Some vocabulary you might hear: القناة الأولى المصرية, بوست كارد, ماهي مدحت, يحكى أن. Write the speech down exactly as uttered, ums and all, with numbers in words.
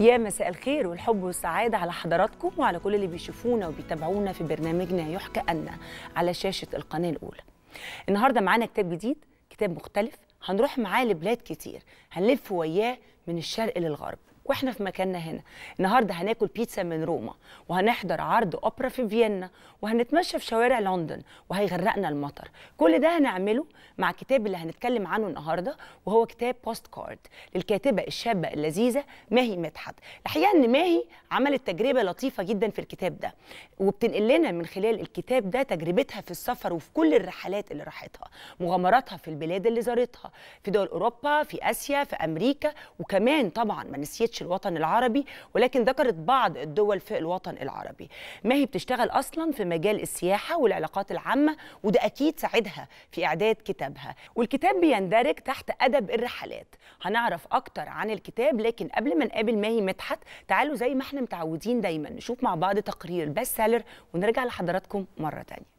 يا مساء الخير والحب والسعادة على حضراتكم وعلى كل اللي بيشوفونا وبيتابعونا في برنامجنا يحكى أن على شاشة القناة الأولى. النهاردة معانا كتاب جديد، كتاب مختلف، هنروح معاه لبلاد كتير، هنلف وياه من الشرق للغرب واحنا في مكاننا هنا. النهارده هناكل بيتزا من روما، وهنحضر عرض اوبرا في فيينا، وهنتمشى في شوارع لندن، وهيغرقنا المطر. كل ده هنعمله مع الكتاب اللي هنتكلم عنه النهارده، وهو كتاب بوست كارد للكاتبه الشابه اللذيذه ماهي مدحت. الحقيقه ان ماهي عملت تجربه لطيفه جدا في الكتاب ده، وبتنقل لنا من خلال الكتاب ده تجربتها في السفر وفي كل الرحلات اللي راحتها، مغامراتها في البلاد اللي زارتها، في دول اوروبا، في اسيا، في امريكا، وكمان طبعا ما نسيتش الوطن العربي، ولكن ذكرت بعض الدول في الوطن العربي. ماهي بتشتغل اصلا في مجال السياحه والعلاقات العامه، وده اكيد ساعدها في اعداد كتابها، والكتاب بيندرج تحت ادب الرحلات. هنعرف اكتر عن الكتاب، لكن قبل ما نقابل ماهي مدحت تعالوا زي ما احنا متعودين دايما نشوف مع بعض تقرير البست سيلر ونرجع لحضراتكم مره ثانيه.